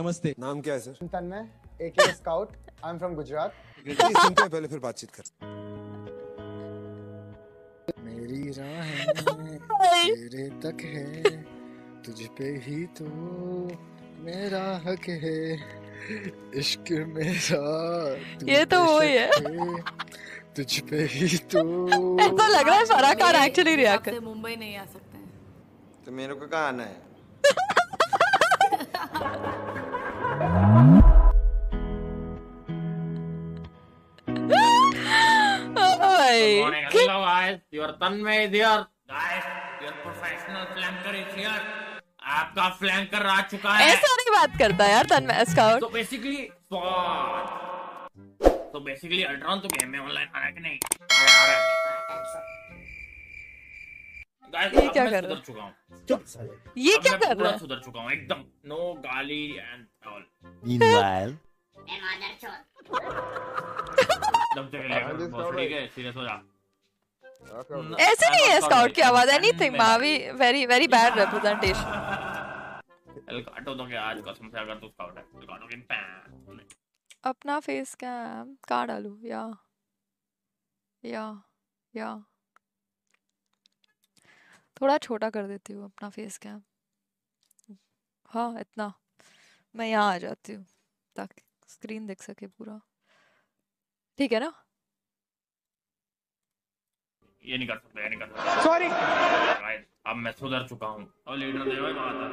नमस्ते, नाम क्या है sir? Tanmay, aka Scout, I am from Gujarat. सुनते हैं पहले फिर बातचीत करते। मेरी राह तेरे तक है, तुझ पे ही तो मेरा हक है, इश्क मेरा ये तो वो ही है, तुझ पे ही तो। ऐसा लग रहा है फराक और एक्चुअली रियाक मुंबई नहीं आ सकते हैं तो मेरे को कहाँ आना है? Hello guys, your Tanmay is here. Guys, your professional flanker is here. आपका flanker आ चुका है। ऐसा नहीं बात करता यार तन्मय स्काउट। तो बेसिकली अल्ट्रॉन तो गेम में ऑनलाइन आ रहा है कि नहीं? आ रहा है। गाइस ये क्या कर रहा हूँ? चुप साले। ये क्या कर रहा है? सुधर चुका हूँ एकदम। No गाली and all. Meanwhile. ऐसे नहीं है स्काउट की आवाज, एनीथिंग मावी, वेरी वेरी बैड रिप्रेजेंटेशन। एलकाटो तो क्या आज कसम से अगर तू स्काउट है एलकाटो के पैन अपना फेस कैम का डालू या थोड़ा छोटा कर देती हूँ अपना फेस कैम। हाँ इतना मैं यहाँ आ जाती हूँ ताकि स्क्रीन देख सके पूरा, ठीक है ना? ये नहीं कर सकता, ये नहीं कर सकता। सॉरी। अब मैं सुधर चुका हूँ। और लीडर देव है वहाँ तक।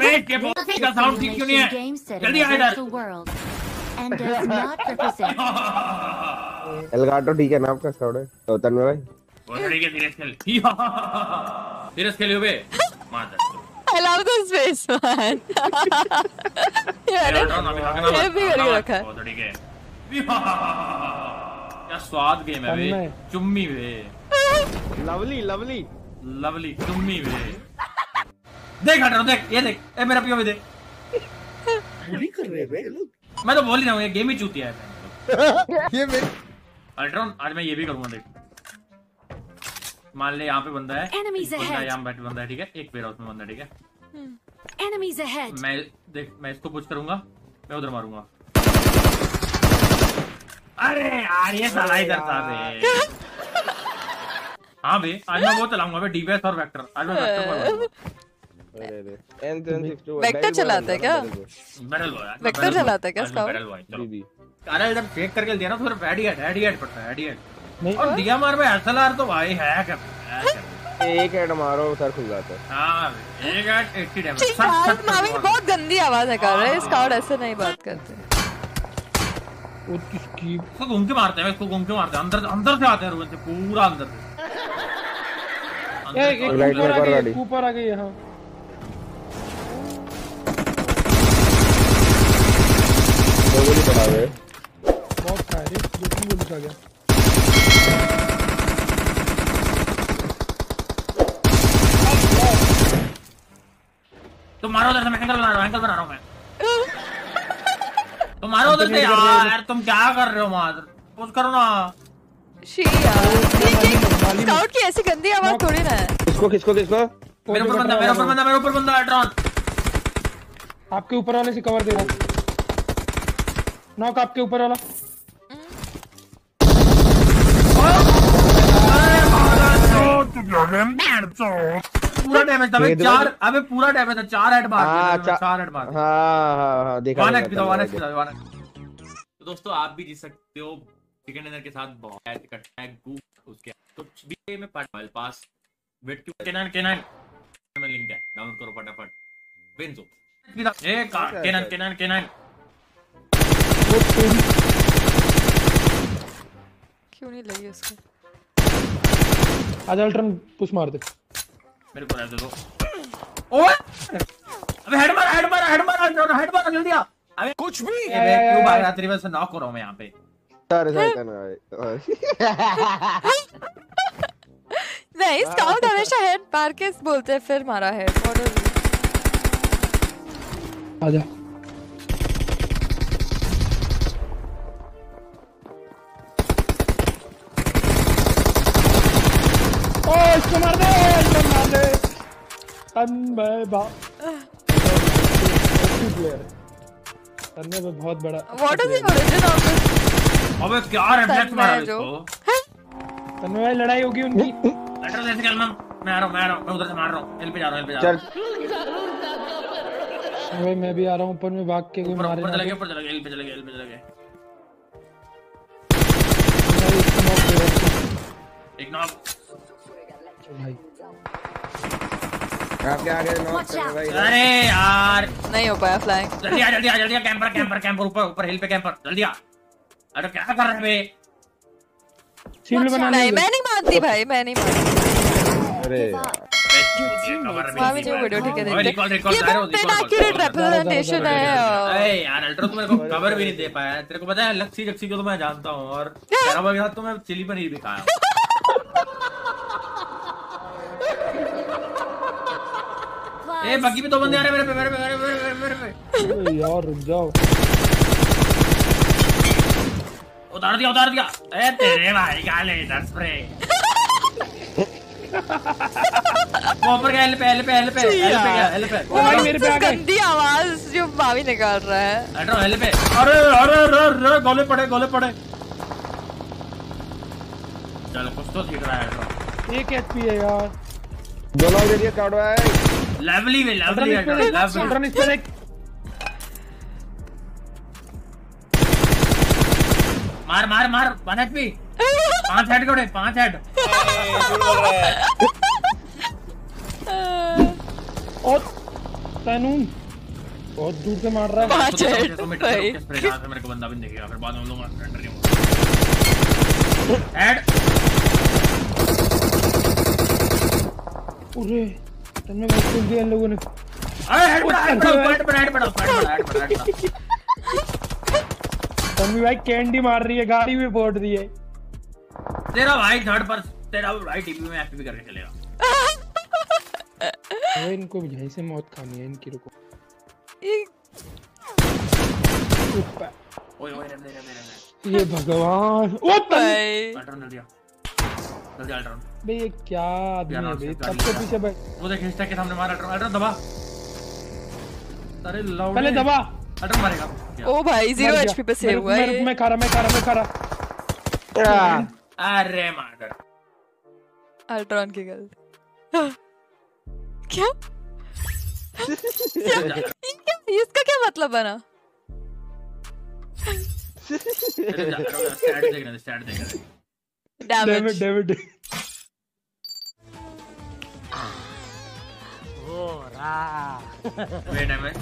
पेट के बॉक्स का साउंड ठीक क्यों नहीं है? जल्दी आ इधर। एलगाटो ठीक है ना आपका साउंड है? तो तन्मय भाई। बहुत बढ़िया सीरियस खेल। सीरियस खेल हुए। मार दे। I love this face, man. ये भी करके रखा है। बहुत ठीक है। क्या स्वाद गेम है बे। चुम्मी बे। लवली लवली लवली चुम्मी बे। देख हट रहा देख, ये देख, ए मेरा पियो भी देख। बोली कर रहे बे लोग। मैं तो बोल ही रहा हूँ ये गेम ही चूतिया है। ये बे। अल्ट्रॉन आज मैं ये भी करूँगा देख। मान ले यहाँ पे बंदा है, यहाँ बैठ बंदा है, ठीक है, एक पेड़ उसमें बंदा है, ठीक है। Enemies ahead. मैं देख मैं इसको पुश करूंगा, मैं उधर मारूंगा। अरे यार ये साला ही करता है। हाँ बे आज मैं वो चलाऊंगा बे, डीबीएस और वेक्टर। आज मैं वेक्टर चलाता है क्या? Barrel boy. वेक्टर चलाता है क्या स्काउट? बैरल बॉय चलो। अरे एकदम फेंक करके दिया ना थोड़ा हेड पड़ता है, हेड और दिया मार भाई एसएलआर तो भाई है क्या? एक हेड मारो सर खुल जाता है। हां एक हेड 80 डैमेज। सर मावी बहुत गंदी आवाज है कर रहे स्काउट, ऐसे नहीं बात करते। वो किसकी को घूम के मारते हैं, इसको घूम के मारते हैं, अंदर अंदर से आते हैं रूम से पूरा अंदर से। एक ऊपर आ गई यहां। दो गोली पड़ा है, बहुत सारी दो तीन गोली आ गया। तुम मारो उधर से, मैं एंगल बना रहा हूँ मैं। तुम मारो उधर से यार, तुम क्या कर रहे हो? मार पुश करो ना। शी यार स्काउट की ऐसी गंदी आवाज थोड़ी ना है। किसको किसको किसको? मेरे ऊपर बंदा, मेरे ऊपर बंदा, मेरे ऊपर बंदा। ड्रोन आपके ऊपर वाले से कवर दे रहा हूँ। नॉक आपके ऊपर वाला। पूरा डैमेज था भाई, चार अबे पूरा डैमेज था, चार हेड मार दिया, चार हेड मार। हां हां हां देखा वानक। तो दोस्तों आप भी जीत सकते हो चिकन डिनर के साथ बहुत ऐड इकट्ठा गुप उसके तो बी में पार्ट पास वेट टू कैनन में लिंक है, डाउनलोड करो फटाफट। विंजो ए कैनन क्यों नहीं लगी उसको? आज अल्ट्रन पुश मार दे मेरे को, दे दो। ओए अबे हेड मार जल्दी आ। अबे कुछ भी क्यों भाई रात्रि में से नॉक हो रहा हूं मैं यहां पे। अरे शैतान भाई नहीं स्काउट हमेशा हेड मार के बोलते हैं, फिर मारा हेड। आ जा मार दे, मार दे। प्लेयर करने में बहुत बड़ा what is the origin of this. अबे क्या रिफ्लेक्स मारा इसको। तन्मय भाई लड़ाई होगी उनकी। बैटल जैसे कल मैं आ रहा हूं मैं उधर से मार रहा हूं। हेल्प पे जा रहा हूं भाई मैं भी आ रहा हूं ऊपर में भाग के कोई मारे। ऊपर चला गया हेल्प पे चला गया। एक नॉक भाई आप क्या आगे नॉक कर भाई। अरे यार नहीं हो पाया फ्लाइंग। जल्दी आ कैंपर ऊपर हिल पे कैंपर जल्दी आ। अरे क्या कर रहे हैं बे। सील बना नहीं मैं नहीं मारती भाई। अरे यार वीडियो ठीक है देख ये एक्यूरेट रिप्रेजेंटेशन है। अरे यार अल्ट्रा तो मेरे को कवर भी नहीं दे पाया। तेरे को पता है लक्सी को तो मैं जानता हूं और तेरा भाई के साथ तो मैं चिली पनीर भी खाया हूं। ए बाकी भी दो बंदे आ रहे मेरे पे। यार रुक जाओ। उतार दिया। ए तेरे भाई का ले इधर स्प्रे। वो ऊपर गए हेल्प पे। ओ भाई मेरे पे आ गए। गंदी आवाज जो भावी निकाल रहा है। हटो हेल्प पे। अरे गोले पड़े। चल कुछ तो दिख रहा है। एक एचपी है यार। गोला दे दिया काट भाई। लवली है मार बनत भी 5 हेड और कानून बहुत दूर से मार रहा है। 5 हेड मेरे को बंदा भी देखेगा फिर बाद में हम लोग एंटर नहीं होगा। हेड अरे तुमने मुझको दिया लोगों ने। अरे हेड बड़ा तन्वी भाई कैंडी मार रही है गाड़ी में फोड़ दी है। तेरा भाई थर्ड पर तेरा भाई टीवी में एक्टिव करके चलेगा। अरे इनको बुझाई से मौत खानी है इनकी। रुको ओए रे ये भगवान। ओ भाई पैटर्न दिया बे ये क्या आदमी है बे। सबसे पीछे बैठ वो देख हिस्टा के सामने मार। अल्ट्रा दबा। अरे लाउड पहले दबा अल्ट्रा मारेगा। ओ भाई 0 एचपी पे सेव हुआ है। मैं खा रहा अरे मार अल्ट्रॉन की गलती। क्या इसका क्या मतलब बना। स्टार्ट देख रहा डैमेज हो रहा। वेट डैमेज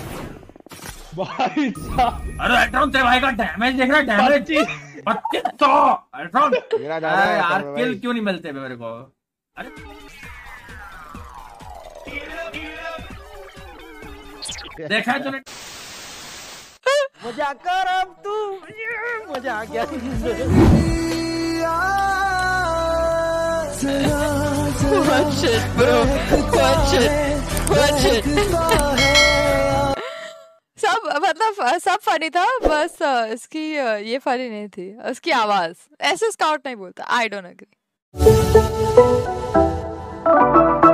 भाई साहब। अरे अल्ट्रॉन तेरे भाई का डैमेज देख रहा है। डैमेज 3200 अल्ट्रॉन मेरा जा रहा है यार। किल क्यों नहीं मिलते मेरे को। अरे देखा तूने मजा कर अब तू मजा आ गया। Watch it, bro. सब फनी था बस इसकी ये फनी नहीं थी। उसकी आवाज ऐसे स्काउट नहीं बोलता। I don't agree।